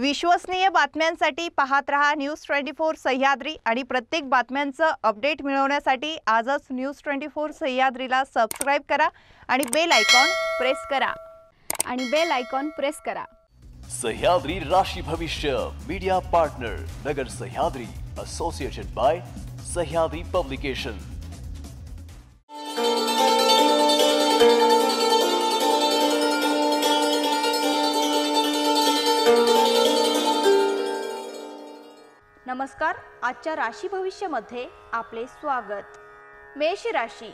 विश्वसनीय बातम्यांसाठी पाहत रहा न्यूज़ 24 सह्याद्री आणि प्रत्येक बातम्यांचं अपडेट मिळवण्यासाठी आजच न्यूज़ 24 सह्याद्रीला सबस्क्राइब करा आणि बेल आयकॉन प्रेस करा। सह्याद्री राशि भविष्य media partner Nagar Sahyadri association by Sahyadri publication. नमस्कार, आजच्या राशी भविष्यामध्ये आपले स्वागत। मेष राशी,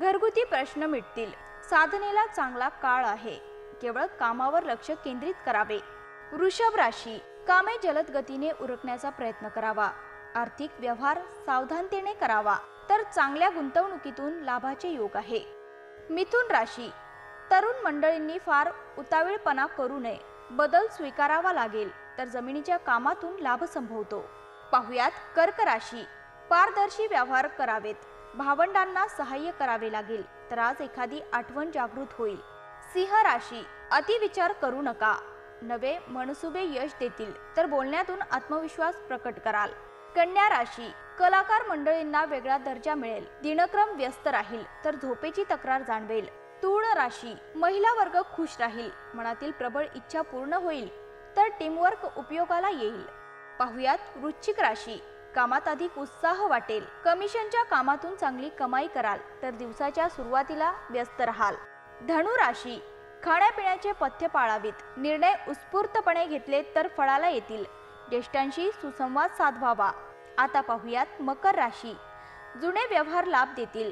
घरगुती प्रश्न मिटतील, साधनेला चांगला काळ आहे, केवळ कामावर लक्ष केंद्रित करावे। वृषभ राशी, कामे जलद गतीने उरकण्याचा प्रयत्न करावा, आर्थिक व्यवहार सावधानतेने करावा तर चांगल्या गुंतवणुकीतून लाभाचे योग आहे। मिथुन राशी, तरुण मंडळींनी फार उतावीळपणा करू नये, बदल स्वीकारावा लागेल तर जमिनीच्या कामातून लाभ संभवतो। पाहुयात कर्क राशी, पारदर्शी व्यवहार करावेत, भावंडांना सहाय्य करावे लागेल तर आज एखादी आठवण जागृत होईल। सिंह राशी, अतिविचार करू नका, नवे मनसुबे यश देतील तर बोलण्यातून आत्मविश्वास प्रकट कराल। कन्या राशी, कलाकार मंडळींना वेगळा दर्जा मिळेल, दिनक्रम व्यस्त राहील तर झोपेची तक्रार जाणवेल। तुळ राशी, महिला वर्ग खुश राहील, मनातील प्रबळ इच्छा पूर्ण होईल तर टीमवर्क उपयोगाला येईल। पाहुयात वृश्चिक राशी, कामात अधिक उत्साह वाटेल, कमिशनच्या कामातून चांगली कमाई कराल तर दिवसाच्या सुरुवातीला व्यस्त राहाल। धनु राशी, खाण्यापिण्याचे पथ्य पाळावीत, निर्णय उत्स्फूर्तपणे घेतले तर फळाला येतील, ज्येष्ठांशी सुसंवाद साधवावा। आता पाहुयात मकर राशी, जुने व्यवहार लाभ देतील,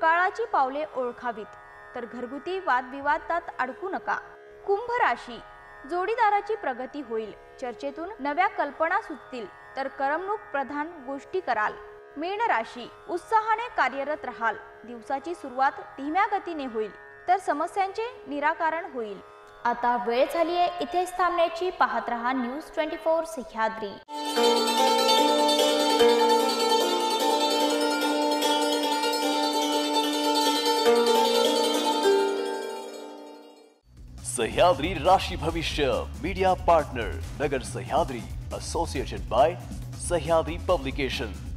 काळाची पावले ओळखावीत तर घरगुती वादविवादात अडकू नका। कुंभ राशी, जोडीदाराची प्रगती होईल, चर्चेतून नव्या कल्पना सुचतील तर करमणूक प्रधान गोष्टी कराल। मीन राशी, उत्साहाने कार्यरत राहाल, दिवसाची सुरुवात धीम्या गतीने होईल तर समस्यांचे निराकरण होईल। आता वेळ झाली आहे इथेच थांबण्याची, पाहत रहा न्यूज 24 सह्याद्री। सह्याद्री राशि भविष्य media partner Nagar Sahyadri association by Sahyadri publication.